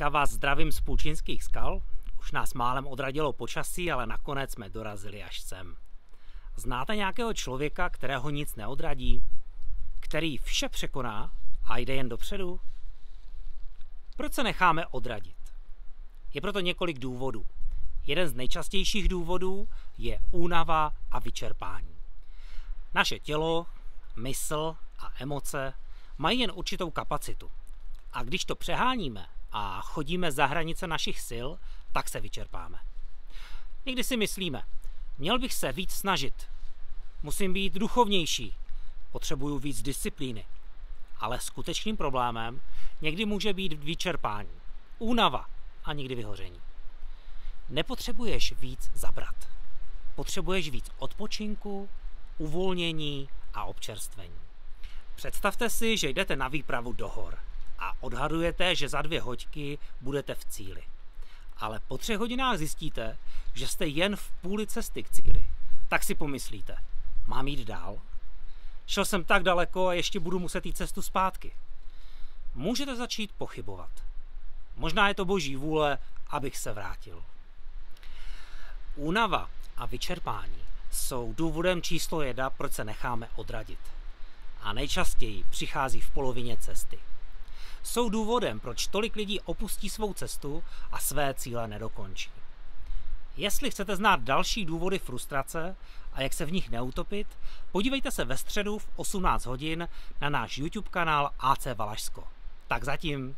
Valašska vás zdravím z Půlčínských skal. Už nás málem odradilo počasí, ale nakonec jsme dorazili až sem. Znáte nějakého člověka, kterého nic neodradí? Který vše překoná a jde jen dopředu? Proč se necháme odradit? Je proto několik důvodů. Jeden z nejčastějších důvodů je únava a vyčerpání. Naše tělo, mysl a emoce mají jen určitou kapacitu. A když to přeháníme a chodíme za hranice našich sil, tak se vyčerpáme. Někdy si myslíme, měl bych se víc snažit, musím být duchovnější, potřebuju víc disciplíny. Ale skutečným problémem někdy může být vyčerpání, únava a někdy vyhoření. Nepotřebuješ víc zabrat. Potřebuješ víc odpočinku, uvolnění a občerstvení. Představte si, že jdete na výpravu do hor a odhadujete, že za 2 hoďky budete v cíli. Ale po 3 hodinách zjistíte, že jste jen v půli cesty k cíli. Tak si pomyslíte, mám jít dál? Šel jsem tak daleko a ještě budu muset jít cestu zpátky. Můžete začít pochybovat. Možná je to boží vůle, abych se vrátil. Únava a vyčerpání jsou důvodem číslo 1, proč se necháme odradit. A nejčastěji přichází v polovině cesty. Jsou důvodem, proč tolik lidí opustí svou cestu a své cíle nedokončí. Jestli chcete znát další důvody frustrace a jak se v nich neutopit, podívejte se ve středu v 18 hodin na náš YouTube kanál AC Valašsko. Tak zatím.